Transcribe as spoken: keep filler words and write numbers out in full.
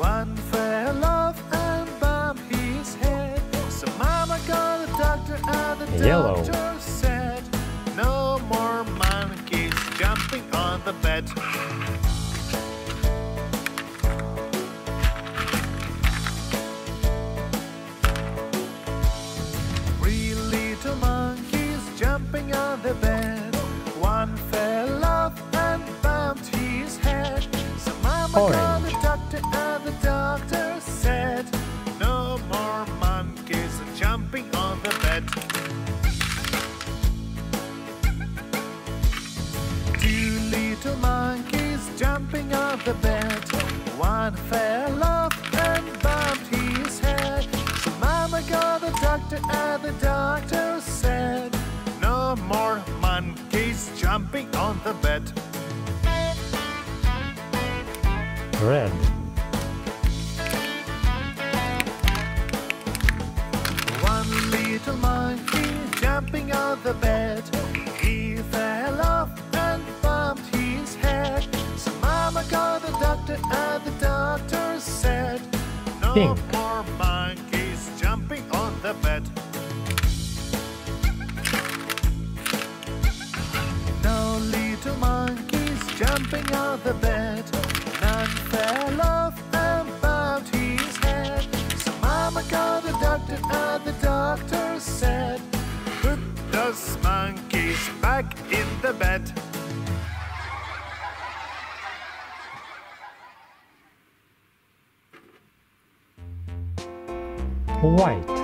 One fell off and bumped his head. So Mama called the doctor and the Yellow. doctor said, no more monkeys jumping on the bed. Three little monkeys jumping on the bed. One fell off and bumped his head. So Mama Orange. called the doctor and the doctor said, no more monkeys jumping on the bed. Two little monkeys jumping on the bed. One fell off and bumped his head. So Mama called the doctor and the doctor said, no more monkeys jumping on the bed. Red. One little monkey jumping on the bed. He fell off and bumped his head. So Mama called the doctor and the doctor said, no Pink. more monkeys jumping on the bed. No little monkeys jumping on the bed. None fell off and bumped his head. So Mama called the doctor and the doctor said, put those monkeys back in the bed. White.